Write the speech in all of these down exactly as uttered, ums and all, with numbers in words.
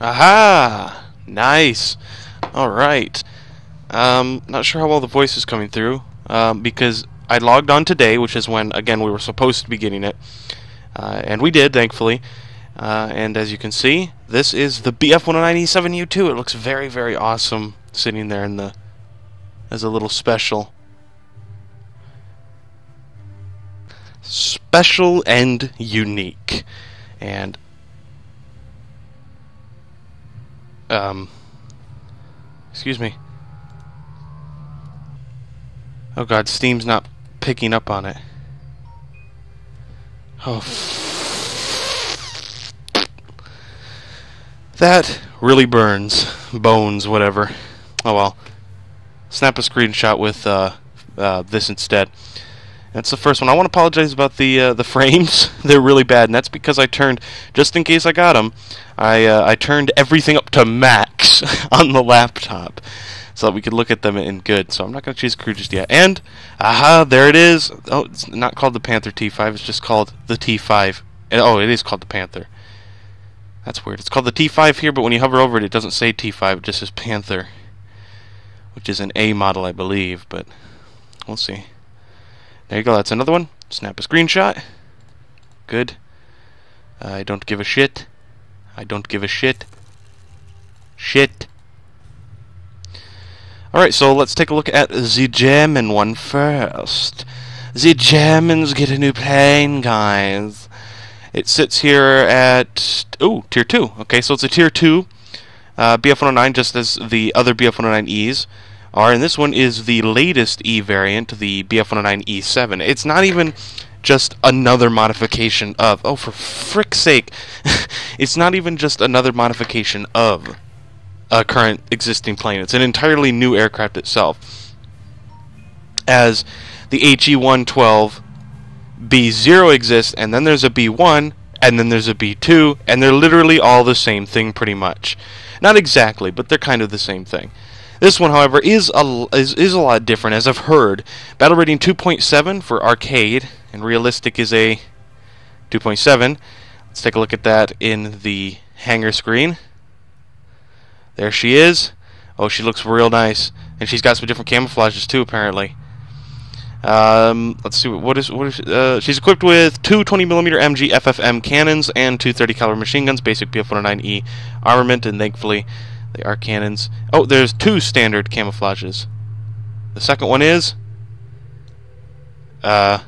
Aha! Nice! Alright. Um, not sure how well the voice is coming through, um, because I logged on today, which is when, again, we were supposed to be getting it. Uh, and we did, thankfully. Uh, and as you can see, this is the B F one oh nine E seven U two. It looks very, very awesome sitting there in the as a little special. Special and unique. And um excuse me. Oh god, Steam's not picking up on it. Oh, that really burns. Bones, whatever. Oh well. Snap a screenshot with uh, uh, this instead. That's the first one. I want to apologize about the uh, the frames. They're really bad, and that's because I turned, just in case I got them, I, uh, I turned everything up to max on the laptop so that we could look at them in good. So I'm not going to choose crew just yet. And, aha, there it is. Oh, it's not called the Panther T five. It's just called the T five. And, oh, it is called the Panther. That's weird. It's called the T five here, but when you hover over it, it doesn't say T five, it just says Panther, which is an A model, I believe, but we'll see. There you go, that's another one. Snap a screenshot. Good. I don't give a shit. I don't give a shit. Shit. Alright, so let's take a look at the German one first. The Germans get a new plane, guys. It sits here at, ooh, tier two. Okay, so it's a tier two uh, B F one oh nine, just as the other B F one oh nine Es are. And this one is the latest E variant, the B F one oh nine E seven. It's not even just another modification of. Oh, for frick's sake. It's not even just another modification of a current existing plane. It's an entirely new aircraft itself. As the He one twelve B zero exists, and then there's a B one, and then there's a B two, and they're literally all the same thing, pretty much. Not exactly, but they're kind of the same thing. This one, however, is a, is, is a lot different, as I've heard. Battle rating two point seven for arcade, and realistic is a two point seven. Let's take a look at that in the hangar screen. There she is. Oh, she looks real nice. And she's got some different camouflages, too, apparently. Um, let's see, what is, what is uh, she's equipped with two twenty millimeter M G F F M cannons and two thirty caliber machine guns, basic B F one oh nine E armament, and thankfully they are cannons. Oh, there's two standard camouflages. The second one is uh,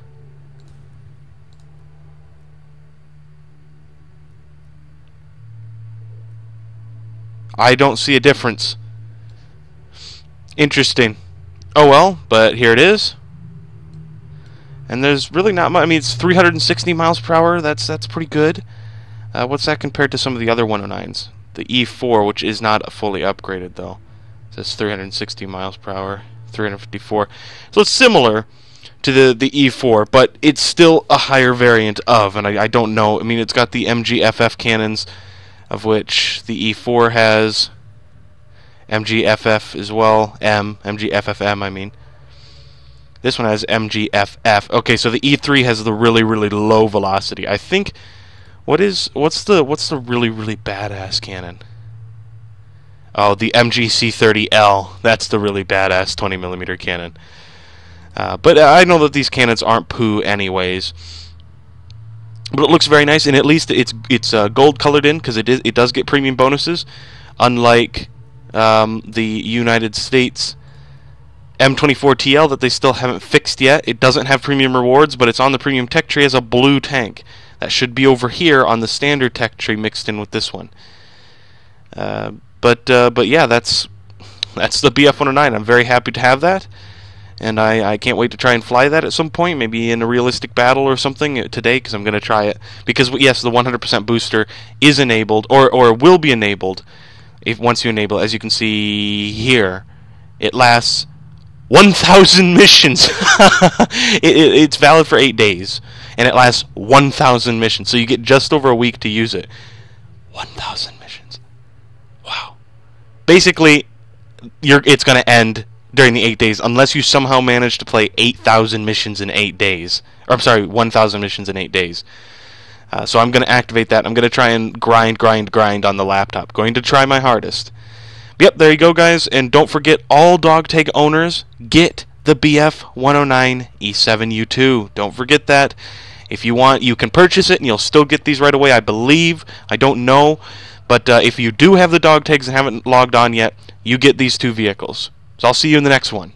I don't see a difference. Interesting. Oh well, but here it is. And there's really not much. I mean, it's three hundred sixty miles per hour. That's that's pretty good. Uh, what's that compared to some of the other one oh nines? The E four, which is not fully upgraded, though. It says three hundred sixty miles per hour, three hundred fifty-four. So it's similar to the, the E four, but it's still a higher variant of, and I, I don't know. I mean, it's got the M G F F cannons, of which the E four has M G F F as well. M, M G F F M, I mean. This one has M G F F. Okay, so the E three has the really, really low velocity. I think. What is? What's the? What's the really, really badass cannon? Oh, the M G C thirty L. That's the really badass twenty millimeter cannon. Uh, but I know that these cannons aren't poo, anyways. But it looks very nice, and at least it's it's uh, gold colored in because it is, it does get premium bonuses, unlike um, the United States M twenty-four T L that they still haven't fixed yet. It doesn't have premium rewards, but it's on the premium tech tree as a blue tank. That should be over here on the standard tech tree mixed in with this one. Uh, but uh, but yeah, that's that's the B F one oh nine. I'm very happy to have that, and I, I can't wait to try and fly that at some point, maybe in a realistic battle or something today, because I'm going to try it. Because, yes, the one hundred percent booster is enabled, or, or will be enabled, if once you enable it. As you can see here, it lasts one thousand missions. it, it, it's valid for eight days, and it lasts one thousand missions. So you get just over a week to use it. one thousand missions. Wow. Basically, you're, it's going to end during the eight days, unless you somehow manage to play eight thousand missions in eight days. Or, I'm sorry, one thousand missions in eight days. Uh, so I'm going to activate that. I'm going to try and grind, grind, grind on the laptop. Going to try my hardest. But yep, there you go, guys. And don't forget, all dog tag owners get the B F one oh nine E seven U two. Don't forget that. If you want, you can purchase it, and you'll still get these right away, I believe. I don't know. But uh, if you do have the dog tags and haven't logged on yet, you get these two vehicles. So I'll see you in the next one.